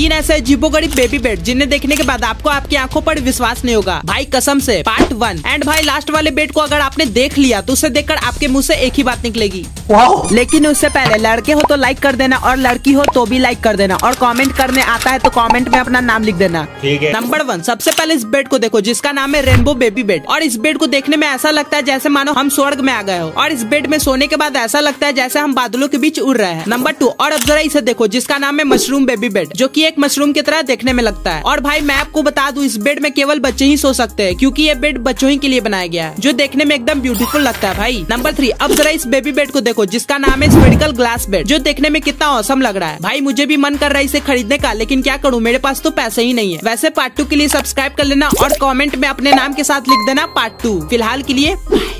3 ऐसे अजीबोगरीब baby bed जिन्हें देखने के बाद आपको आपकी आंखों पर विश्वास नहीं होगा भाई, कसम से। पार्ट 1। एंड भाई लास्ट वाले बेड को अगर आपने देख लिया तो उसे देखकर आपके मुंह से एक ही बात निकलेगी, वाह। लेकिन उससे पहले लड़के हो तो लाइक कर देना और लड़की हो तो भी लाइक कर देना और कॉमेंट करने आता है तो कॉमेंट में अपना नाम लिख देना, ठीक है। नंबर 1, सबसे पहले इस बेड को देखो जिसका नाम है रेनबो बेबी बेड और इस बेड को देखने में ऐसा लगता है जैसे मानो हम स्वर्ग में आ गए हो और इस बेड में सोने के बाद ऐसा लगता है जैसे हम बादलों के बीच उड़ रहे हैं। नंबर 2, और अब जरा इसे देखो जिसका नाम है मशरूम बेबी बेड जो कि एक मशरूम की तरह देखने में लगता है। और भाई मैं आपको बता दूं इस बेड में केवल बच्चे ही सो सकते हैं क्योंकि ये बेड बच्चों ही के लिए बनाया गया है जो देखने में एकदम ब्यूटीफुल लगता है भाई। नंबर 3, अब जरा इस बेबी बेड को देखो जिसका नाम है स्फेरिकल ग्लास बेड जो देखने में कितना औसम लग रहा है भाई। मुझे भी मन कर रहा है इसे खरीदने का लेकिन क्या करूँ, मेरे पास तो पैसे ही नहीं है। वैसे पार्ट 2 के लिए सब्सक्राइब कर लेना और कॉमेंट में अपने नाम के साथ लिख देना पार्ट 2। फिलहाल के लिए